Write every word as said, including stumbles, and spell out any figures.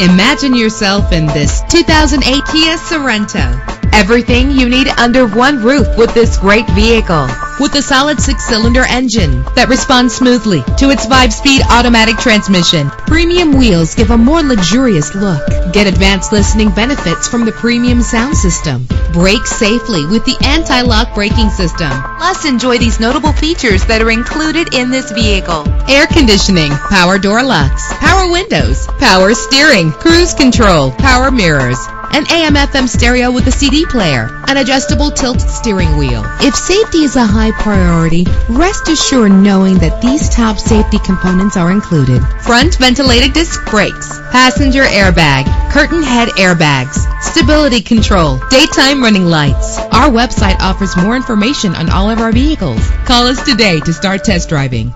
Imagine yourself in this two thousand eight Kia Sorento. Everything you need under one roof with this great vehicle. With a solid six-cylinder engine that responds smoothly to its five-speed automatic transmission, premium wheels give a more luxurious look. Get advanced listening benefits from the premium sound system. Brake safely with the anti-lock braking system. Plus, enjoy these notable features that are included in this vehicle: air conditioning, power door locks, power windows, power steering, cruise control, power mirrors, an A M F M stereo with a C D player, an adjustable tilt steering wheel. If safety is a high priority, rest assured knowing that these top safety components are included: front ventilated disc brakes, passenger airbag, curtain head airbags, stability control, daytime running lights. Our website offers more information on all of our vehicles. Call us today to start test driving.